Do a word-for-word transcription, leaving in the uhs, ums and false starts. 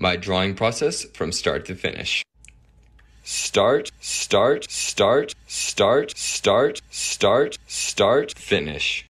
my drawing process from start to finish. Start, start, start, start, start, start, start, finish.